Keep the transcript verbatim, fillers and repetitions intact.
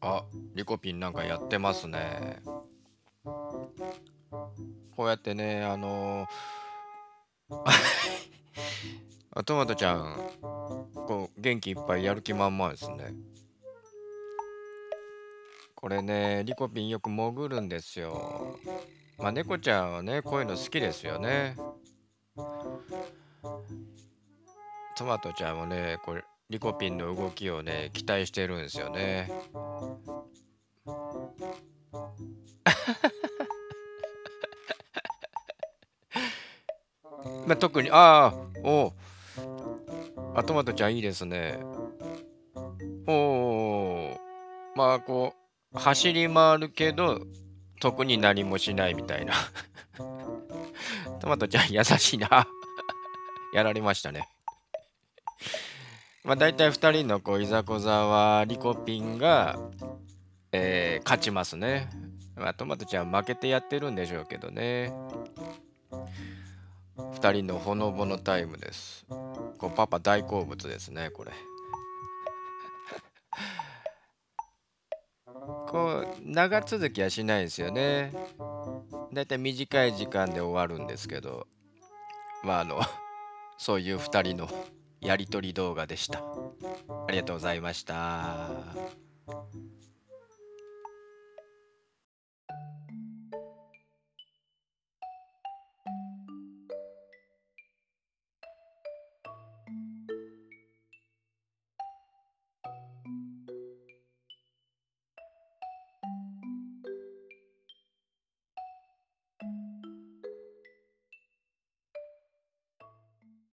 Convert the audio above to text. あ、リコピンなんかやってますね。こうやってね、あのー、トマトちゃん、こう元気いっぱいやる気満々ですね。これね、リコピンよく潜るんですよ。まあ、猫ちゃんはね、こういうの好きですよね。トマトちゃんもね、これリコピンの動きをね、期待してるんですよね。まあ、特に、ああ、おあ、トマトちゃんいいですね。おお、まあこう走り回るけど特に何もしないみたいな。トマトちゃん優しいな。やられましたね。まあ大体ふたりのこういざこざはリコピンが、えー、勝ちますね。まあ、トマトちゃん負けてやってるんでしょうけどね。ふたりのほのぼのタイムです。こうパパ大好物ですね、これ。こう長続きはしないですよね。だいたい短い時間で終わるんですけど、まああのそういうふたりのやりとり動画でした。ありがとうございました。you